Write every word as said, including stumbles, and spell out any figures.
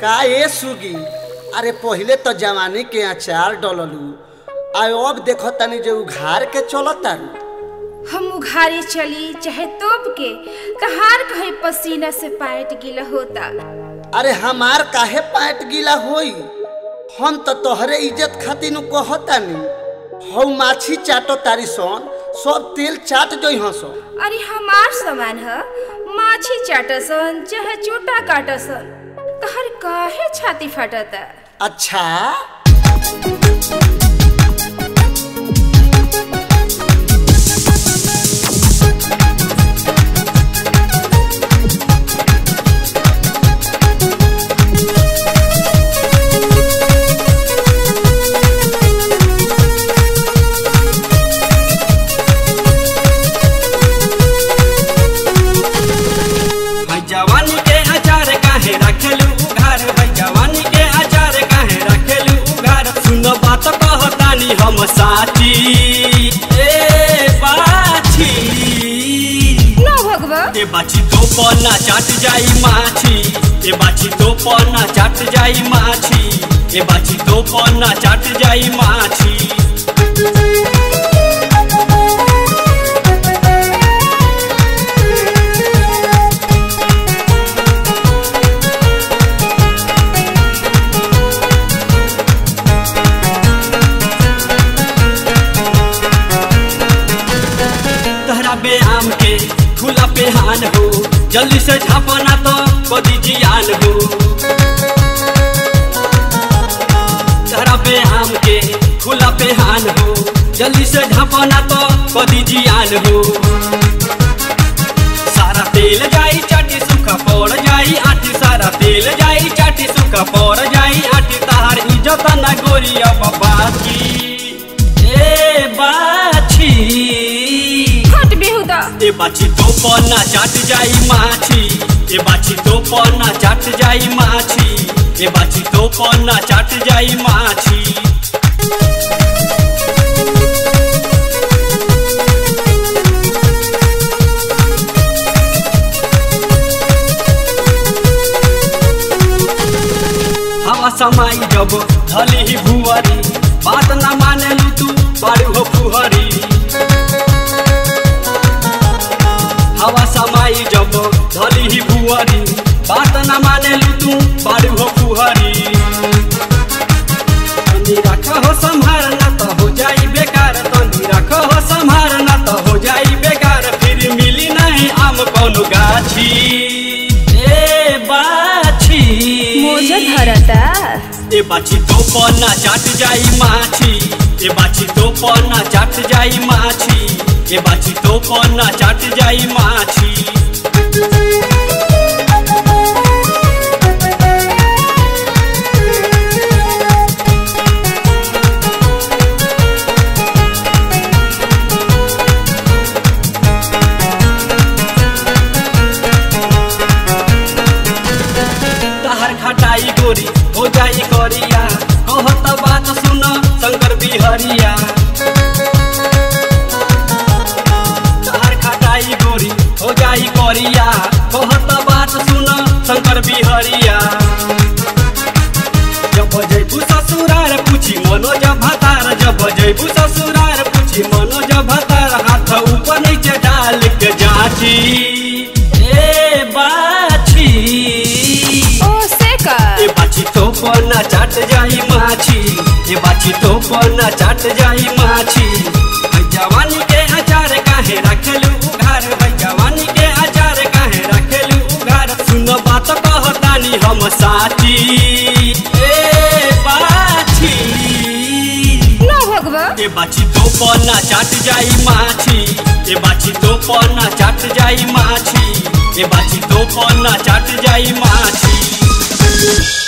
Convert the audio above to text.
का ये सुगी, अरे पहले तो जवानी के अचार डललू, अब देखो तनी जो उघार के चलता। हम उघारे चली चाहे तोप के, कहार कहे पसीना से पैट गीला होता। अरे हमार काहे पैट गीला होई, हम तो तोहरे इज्जत खातिर कहता नहीं। हौ माछी चाटो तारी सोन, सब तेल चाट जोई हसो। अरे हमार सामान है माछी चाटसन चाहे चोटा काटसन, तोहर काहे छाती फाटता। अच्छा हम साथी ए बाछी ना भगवा ए बाछी तो पन्ना चाट जाई माछी, ए बाछी तो पन्ना चाट जाई माछी, ए बाछी तो पन्ना चाट जाई माछी। जल्दी से झापना तो कदी जियान हो, तहरा पे आम के खुला पे हान हो, जल्दी से झापना तो कदी जियान हो। सारा तेल जाई चाटी सूखा पड़ जाई आटी, सारा तेल जाई चाटी सूखा पड़ जाई आटी, तहार इज्जत ना गोरी अब बाकी ए बाछी। ए बाछी तो पन्ना चाट जाई माछी, ए बाछी तो पन्ना चाट जाई माछी, ए बाछी तो पन्ना चाट जाई माछी। हवा समाई जब धली ही भुवरी, बात ना माने लू तू बारू हो फुहरी। हवा समाई जब धली ही भुआरी, बात न माने लू तू बारू हो फुहरी। तनी रखा हो संभार ना तो हो जाई बेकार, तनी रखा हो संभार ना तो हो जाई बेकार, फिर मिली नहीं आम कोनो गाछी ए बाछी। मोजे धरता ए बाछी तो पन्ना चाट जाई माछी, ए बाछी तो पन्ना चाट जाई माछी, ये बाछी तो पन्ना चाट जाई माछी। तहर खटाई गोरी हो जाई गोरिया, कहत बात सुनो शंकर बिहरिया। हो जाई कोरिया कहत बात सुन शंकर बिहरिया। जब जयबू ससुरार पूछी मनोज भतार, जब जयबू ससुरार पूछी मनोज भतार, हाथ ऊपर नीचे डाल के जाची ए बाछी। ओ सेका ए बाछी तो पन्ना चाट जाई माछी, ए बाछी तो पन्ना चाट जाई माछी। जवानी के अचार काहे रखेलू उघार, जवानी के अचार काहे रखेलू उघार, सुन बात कहतानी हम साथी ए बाछी। ना भगवा ए बाछी तो पन्ना चाट जाई माछी, ए बाछी तो पन्ना चाट जाई माछी, ए बाछी तो पन्ना चाट जाई माछी।